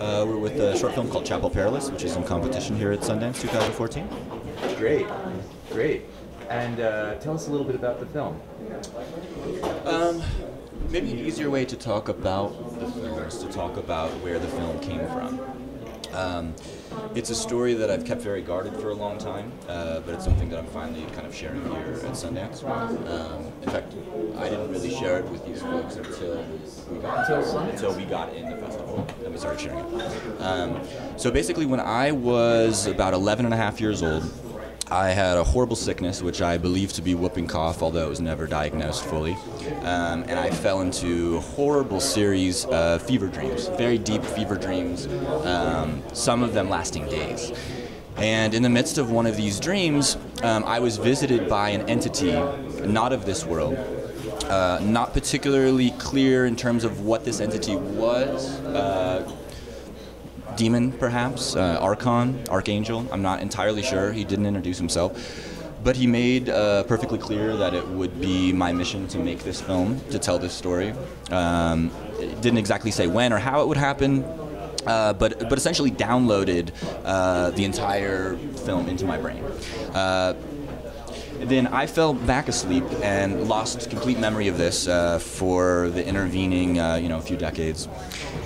We're with a short film called Chapel Perilous, which is in competition here at Sundance 2014. Great, great. And tell us a little bit about the film. Maybe an easier way to talk about the film is to talk about where the film came from. It's a story that I've kept very guarded for a long time, but it's something that I'm finally kind of sharing here at Sundance. In fact, I didn't really share it with you folks until we got in the festival and we started sharing it. So basically, when I was about 11 and a half years old, I had a horrible sickness, which I believed to be whooping cough, although it was never diagnosed fully. And I fell into a horrible series of fever dreams, very deep fever dreams, some of them lasting days. And in the midst of one of these dreams, I was visited by an entity not of this world. Not particularly clear in terms of what this entity was. Demon, perhaps, Archon, Archangel, I'm not entirely sure, he didn't introduce himself. But he made perfectly clear that it would be my mission to make this film, to tell this story. It didn't exactly say when or how it would happen, but essentially downloaded the entire film into my brain. Then I fell back asleep and lost complete memory of this for the intervening few decades,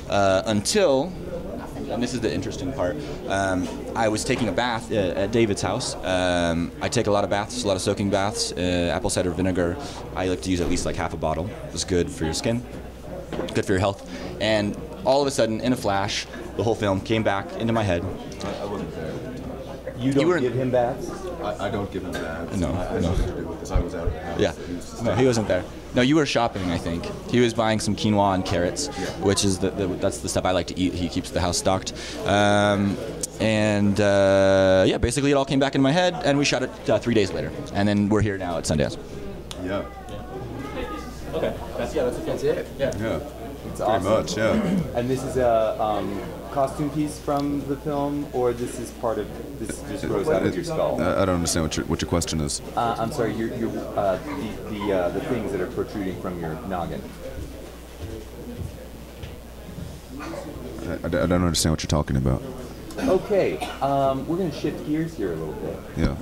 until, and this is the interesting part, I was taking a bath at David's house. I take a lot of baths, a lot of soaking baths, apple cider vinegar. I like to use at least like half a bottle. It's good for your skin, good for your health. And all of a sudden, in a flash, the whole film came back into my head. I wasn't there. You don't give him baths? I don't give him baths. No, I no. To do with this. I was out of the house. Yeah. No, he wasn't there. No, you were shopping, I think. He was buying some quinoa and carrots, which is that's the stuff I like to eat. He keeps the house stocked. Yeah, basically it all came back in my head, and we shot it 3 days later. And then we're here now at Sundance. Yeah. Yeah. Okay. That's it. Yeah. Yeah. It's awesome. Pretty much, yeah. And this is a costume piece from the film, or this is part of this just rose out of your skull? I don't understand what your question is. I'm sorry, the things that are protruding from your noggin. I don't understand what you're talking about. Okay, we're going to shift gears here a little bit. Yeah.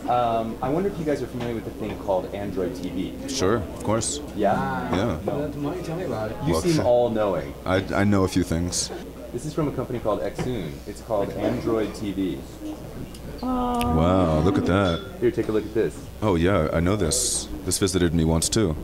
I wonder if you guys are familiar with the thing called Android TV. Sure, of course. Yeah? Yeah. No. Why don't you tell me about it? You seem all-knowing. I know a few things. This is from a company called Exun. It's called Android TV. Wow, look at that. Here, take a look at this. Oh yeah, I know this. This visited me once too.